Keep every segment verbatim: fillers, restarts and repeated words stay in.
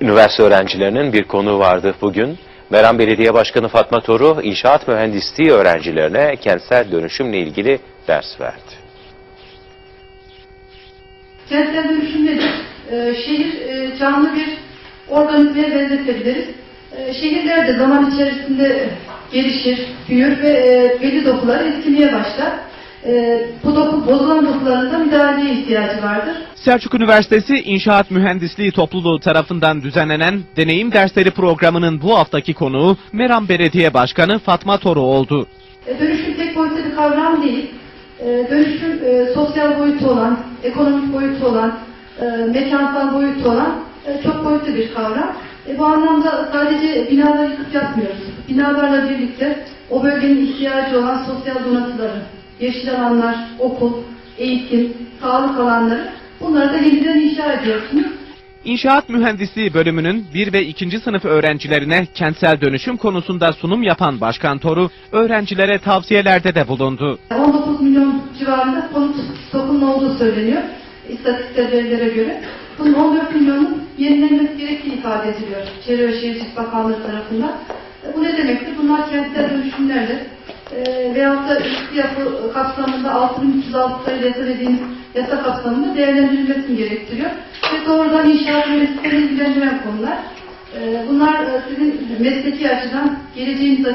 Üniversite öğrencilerinin bir konuğu vardı bugün. Meram Belediye Başkanı Fatma Toru, İnşaat Mühendisliği öğrencilerine kentsel dönüşümle ilgili ders verdi. Kentsel dönüşüm nedir? Ee, şehir e, canlı bir organizmeye benzetebiliriz. Ee, şehirler de zaman içerisinde gelişir, büyür ve e, belli dokuları etkilemeye başlar. E, bu doku, bozulan dokularında müdahaleye ihtiyacı vardır. Selçuk Üniversitesi İnşaat Mühendisliği Topluluğu tarafından düzenlenen deneyim dersleri programının bu haftaki konuğu Meram Belediye Başkanı Fatma Toru oldu. E, dönüşüm tek boyutlu bir kavram değil. E, dönüşüm e, sosyal boyutu olan, ekonomik boyutu olan, e, mekansal boyutu olan e, çok boyutlu bir kavram. E, bu anlamda sadece binaları yıkıp yapmıyoruz. Binalarla birlikte o bölgenin ihtiyacı olan sosyal donatıları, yeşil alanlar, okul, eğitim, sağlık alanları, bunları da yeniden inşa ediyorsunuz. İnşaat Mühendisliği bölümünün bir ve ikinci sınıf öğrencilerine kentsel dönüşüm konusunda sunum yapan Başkan Toru, öğrencilere tavsiyelerde de bulundu. on dokuz milyon civarında konut stokunun olduğu söyleniyor, istatistik verilere göre. Bunun on dört milyonun yenilenmesi gerektiği ifade ediliyor Çevre ve Şehircilik Bakanlığı tarafından. Bu ne demektir? Bunlar kentsel dönüşümlerdir. E, veyahut da eski yapı kapsamında altı bin üç yüz altı sayılı yasa dediğimiz yasa kapsamında değerlendirilmesini gerektiriyor. Ve doğrudan inşaat mühendisliğini ilgilendiren konular. E, bunlar sizin mesleki açıdan, geleceğiniz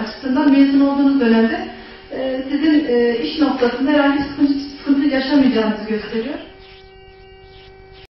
açısından mezun olduğunuz dönemde e, sizin e, iş noktasında herhangi bir sıkıntı, sıkıntı yaşamayacağınızı gösteriyor.